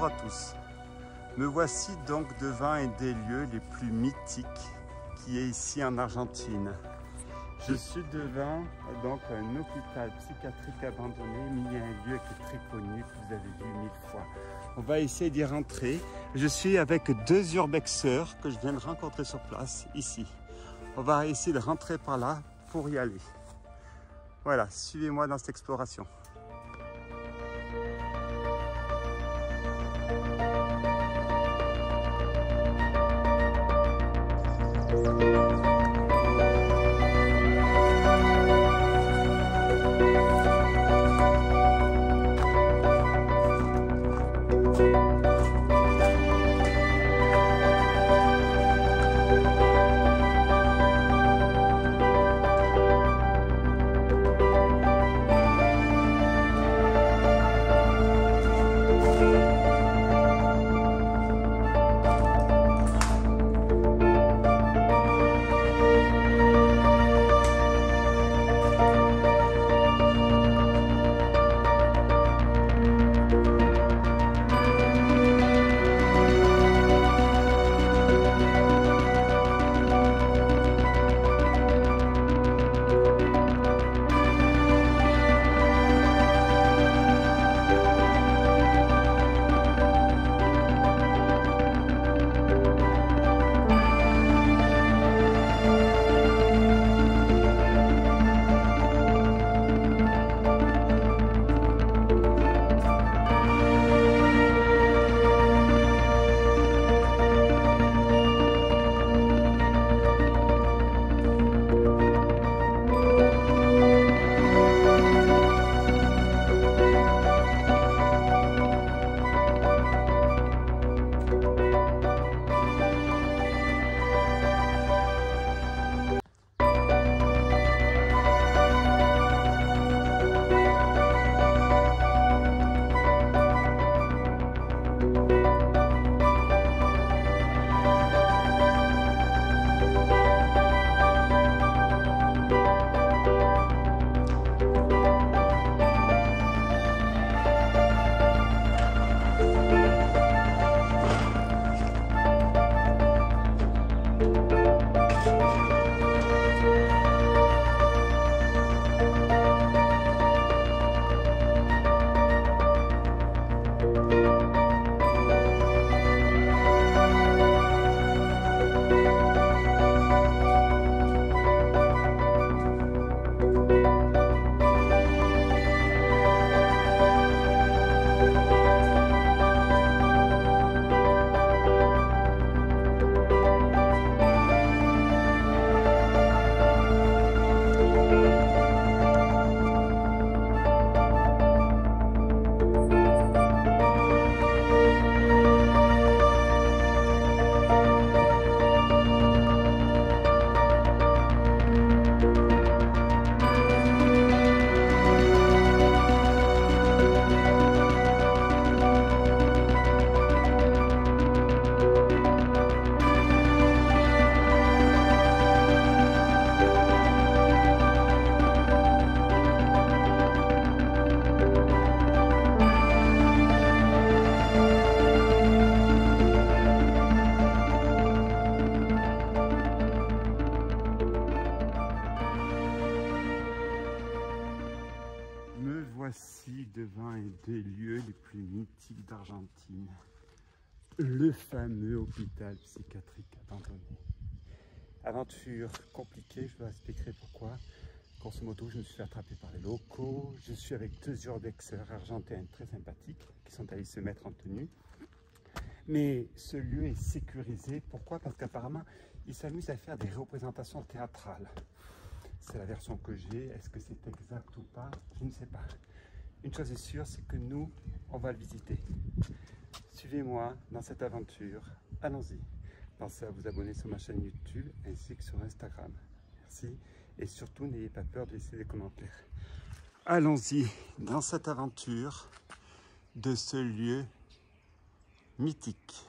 Bonjour à tous. Me voici donc devant un des lieux les plus mythiques qui est ici en Argentine. Je suis devant donc un hôpital psychiatrique abandonné, mais il y a un lieu qui est très connu, que vous avez vu 1000 fois. On va essayer d'y rentrer. Je suis avec 2 urbexeurs que je viens de rencontrer sur place, ici. On va essayer de rentrer par là pour y aller. Voilà, suivez-moi dans cette exploration. Voici devant un des lieux les plus mythiques d'Argentine, le fameux hôpital psychiatrique abandonné. Aventure compliquée, je vous expliquerai pourquoi. Grosso modo, je me suis fait attraper par les locaux. Je suis avec 2 urbexeurs argentins très sympathiques qui sont allés se mettre en tenue. Mais ce lieu est sécurisé. Pourquoi? Parce qu'apparemment, ils s'amusent à faire des représentations théâtrales. C'est la version que j'ai, est-ce que c'est exact ou pas? Je ne sais pas. Une chose est sûre, c'est que nous, on va le visiter. Suivez-moi dans cette aventure. Allons-y. Pensez à vous abonner sur ma chaîne YouTube ainsi que sur Instagram. Merci. Et surtout, n'ayez pas peur de laisser des commentaires. Allons-y dans cette aventure de ce lieu mythique.